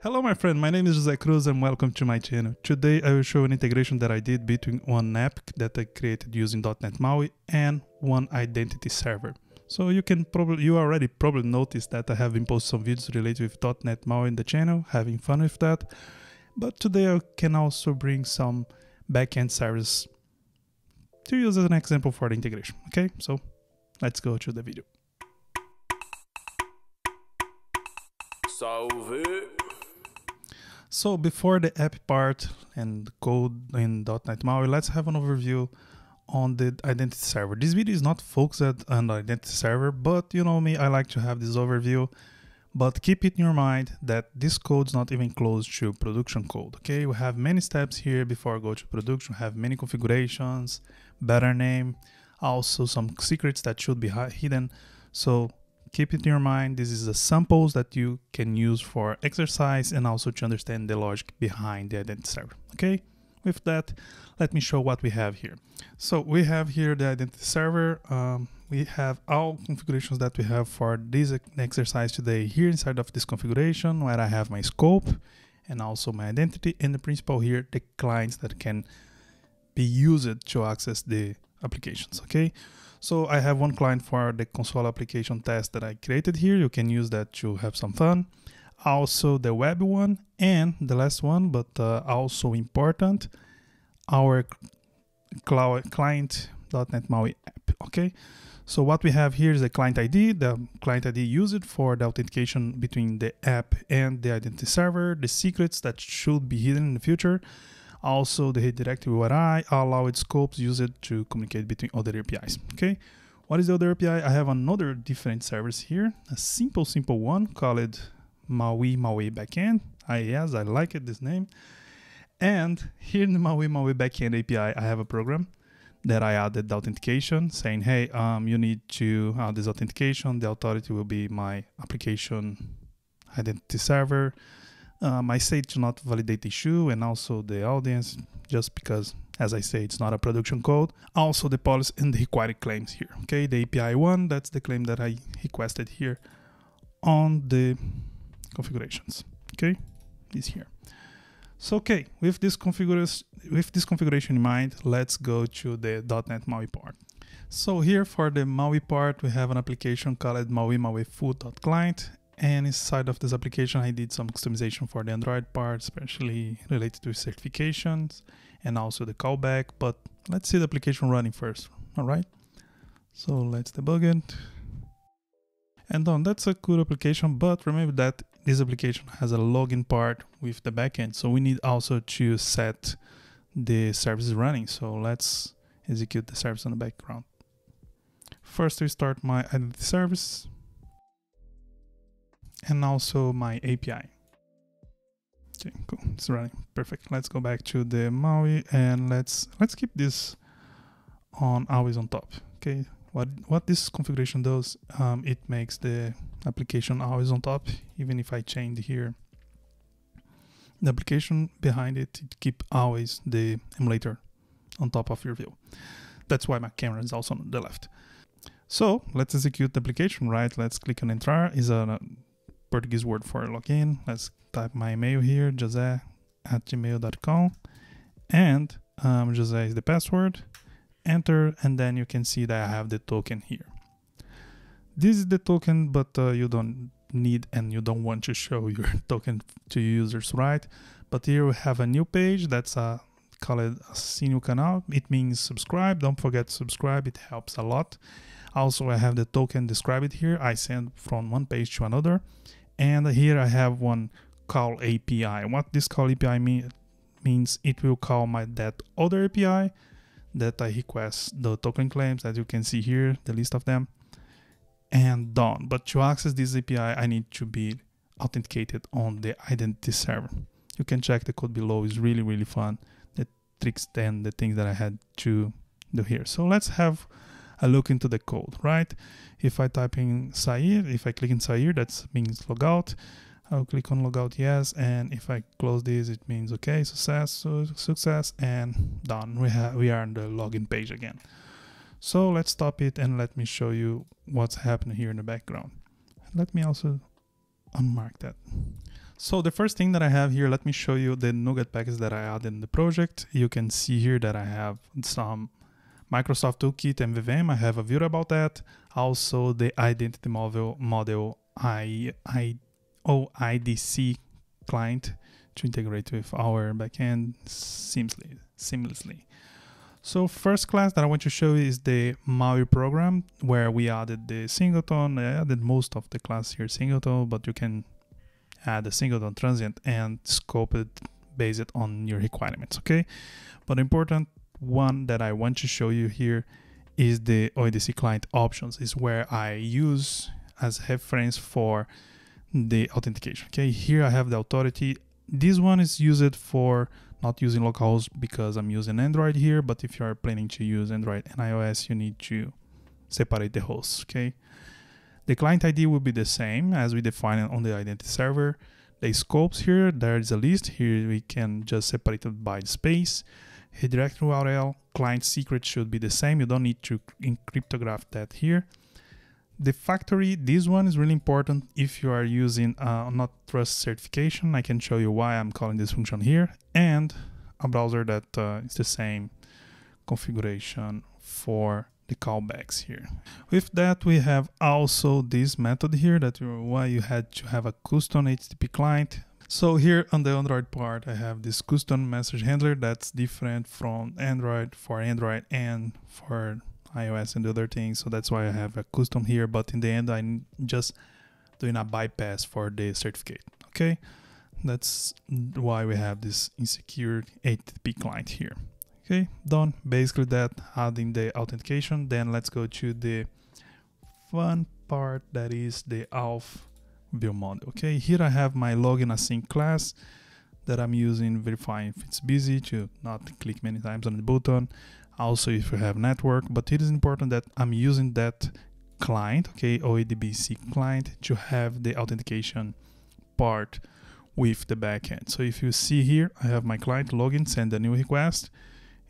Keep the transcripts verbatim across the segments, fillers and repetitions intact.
Hello my friend, my name is Jose Cruz and welcome to my channel. Today I will show an integration that I did between one app that I created using dot net MAUI and one identity server. So you can probably, you already probably noticed that I have been posting some videos related with dot net MAUI in the channel, having fun with that. But today I can also bring some backend service to use as an example for the integration. Okay, so let's go to the video. Salve! So before the app part and code in dot net MAUI, let's have an overview on the identity server. This video is not focused on the identity server, but you know me, I like to have this overview. But keep it in your mind that this code's not even close to production code, okay? We have many steps here before I go to production, we have many configurations, better name, also some secrets that should be hidden. So keep it in your mind, this is the samples that you can use for exercise and also to understand the logic behind the identity server, okay? With that, let me show what we have here. So we have here the identity server. Um, we have all configurations that we have for this exercise today here inside of this configuration where I have my scope and also my identity and the principal here, the clients that can be used to access the applications, okay? So I have one client for the console application test that I created here. You can use that to have some fun. Also the web one and the last one, but uh, also important, our cloud client dot net MAUI app, okay? So what we have here is a client I D, the client I D used for the authentication between the app and the identity server, the secrets that should be hidden in the future, also the directive U R I, allowed scopes used to communicate between other A P Is, okay? What is the other A P I? I have another different service here, a simple, simple one called Maui Maui backend. I, yes, I like it, this name. And here in the Maui Maui backend A P I, I have a program that I added the authentication saying, hey, um, you need to add this authentication. The authority will be my application identity server. Um, I say to not validate the issue and also the audience, just because, as I say, it's not a production code. Also the policy and the required claims here. Okay, the A P I one, that's the claim that I requested here on the configurations, okay, is here. So, okay, with this, with this configuration in mind, let's go to the dot net MAUI part. So here for the MAUI part, we have an application called Maui Maui Food dot Client. And inside of this application, I did some customization for the Android part, especially related to certifications and also the callback. But let's see the application running first, all right? So let's debug it. And done. That's a cool application, but remember that this application has a login part with the backend. So we need also to set the service running. So let's execute the service on the background. First, we start my identity service and also my A P I. Okay, cool, it's running, perfect. Let's go back to the MAUI and let's let's keep this on always on top, okay? What, what this configuration does, um, it makes the application always on top. Even if I change here the application behind it, it keeps always the emulator on top of your view. That's why my camera is also on the left. So let's execute the application, right? Let's click on entrar, is a Portuguese word for login. Let's type my email here, jose at gmail dot com. And um, Jose is the password. Enter, and then you can see that I have the token here. This is the token, but uh, you don't need and you don't want to show your token to users, right? But here we have a new page that's a, call it Sinu Canal. It means subscribe. Don't forget to subscribe. It helps a lot. Also, I have the token described here. I send from one page to another. And here I have one call A P I. What this call A P I mean, means it will call my that other A P I that I request the token claims, as you can see here, the list of them, and done. But to access this A P I, I need to be authenticated on the identity server. You can check the code below, it's really, really fun. The tricks and the things that I had to do here. So let's have a look into the code, right? If I type in Sair, if I click in Sair, that means logout. I'll click on logout, yes, and if I close this, it means okay, success, su success, and done. We have we are on the login page again. So let's stop it and let me show you what's happening here in the background. Let me also unmark that. So the first thing that I have here, let me show you the Nougat package that I added in the project. You can see here that I have some Microsoft Toolkit and V V M. I have a video about that. Also the identity model, model I, I, O I D C client to integrate with our backend seamlessly. seamlessly. So first class that I want to show you is the Maui program, where we added the singleton. I added most of the class here singleton, but you can add a singleton transient and scope it based on your requirements, okay? But the important one that I want to show you here is the O I D C client options, is where I use as reference for the authentication, okay? Here I have the authority. This one is used for not using localhost because I'm using Android here, but if you are planning to use Android and iOS, you need to separate the hosts, okay? The client I D will be the same as we define it on the identity server. The scopes here, there is a list. Here we can just separate it by space. Redirectory U R L, client secret should be the same. You don't need to cryptograph that here. The factory, this one is really important if you are using uh, not trust certification. I can show you why I'm calling this function here, and a browser that uh, is the same configuration for the callbacks here. With that, we have also this method here that you, why you had to have a custom H T T P client. So here on the Android part, I have this custom message handler that's different from Android for Android and for iOS and other things, so that's why I have a custom here, but in the end I'm just doing a bypass for the certificate, okay? That's why we have this insecure H T T P client here. Okay, done. Basically that, adding the authentication. Then let's go to the fun part, that is the auth view model. Okay, here I have my login async class that I'm using, verifying if it's busy to not click many times on the button. Also if you have network, but it is important that I'm using that client, okay, O I D B C client, to have the authentication part with the backend. So if you see here, I have my client login, send a new request.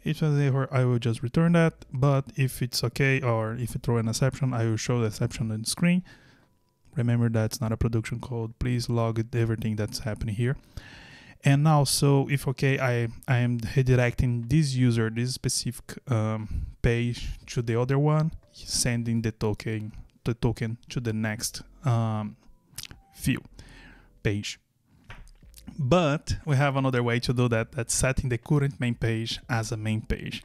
If there's an error, I will just return that, but if it's okay or if you throw an exception, I will show the exception on the screen. Remember, that's not a production code. Please log everything that's happening here. And now, so if okay, I, I am redirecting this user, this specific um, page to the other one, sending the token, the token to the next um, view page. But we have another way to do that, that's setting the current main page as a main page.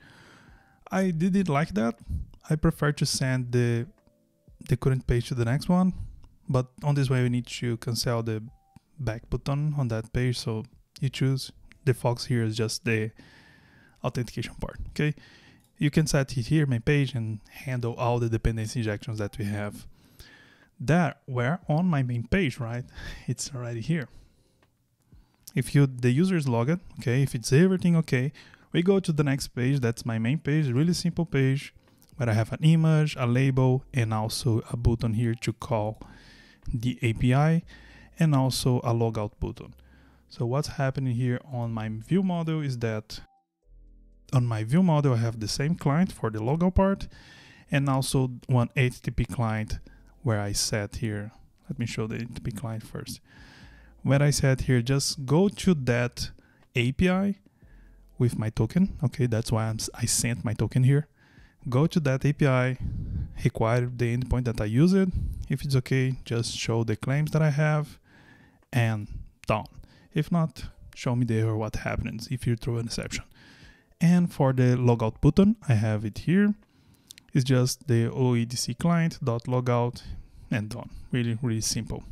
I did it like that. I prefer to send the, the current page to the next one, but on this way we need to cancel the back button on that page, so you choose. The fox here is just the authentication part, okay? You can set it here, main page, and handle all the dependency injections that we have that were on my main page, right? It's already here. If you the user is logged, okay, if it's everything okay, we go to the next page. That's my main page, really simple page where I have an image, a label, and also a button here to call the A P I, and also a logout button. So what's happening here on my view model is that on my view model I have the same client for the logout part, and also one H T T P client where I set here. Let me show the H T T P client first. What I said here, just go to that A P I with my token. Okay, that's why I'm, I sent my token here. Go to that A P I, require the endpoint that I used. If it's okay, just show the claims that I have, and done. If not, show me the error, what happens if you throw an exception. And for the logout button, I have it here. It's just the O I D C client.logout, and done. Really, really simple.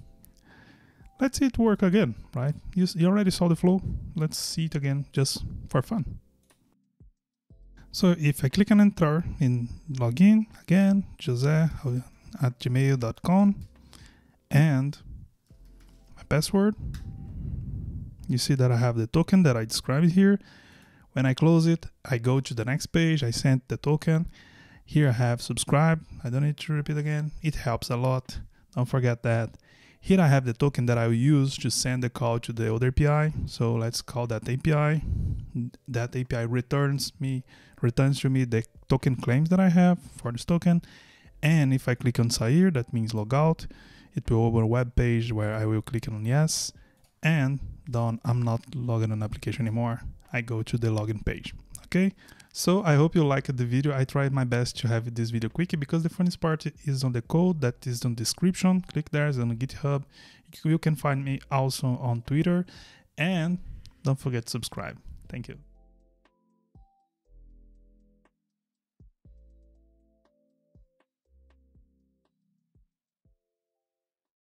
Let's see it work again, right? You, you already saw the flow. Let's see it again, just for fun. So if I click on enter and log in again, jose at gmail dot com, and my password, you see that I have the token that I described here. When I close it, I go to the next page, I sent the token. Here I have subscribe. I don't need to repeat again. It helps a lot. Don't forget that. Here I have the token that I will use to send the call to the other A P I. So let's call that A P I. That A P I returns me, returns to me the token claims that I have for this token. And if I click on Sair, that means log out, it will open a web page where I will click on yes, and done, I'm not logging an application anymore. I go to the login page. Okay, so I hope you liked the video. I tried my best to have this video quick because the funniest part is on the code that is on the description. Click there, it's on GitHub. You can find me also on Twitter, and don't forget to subscribe. Thank you.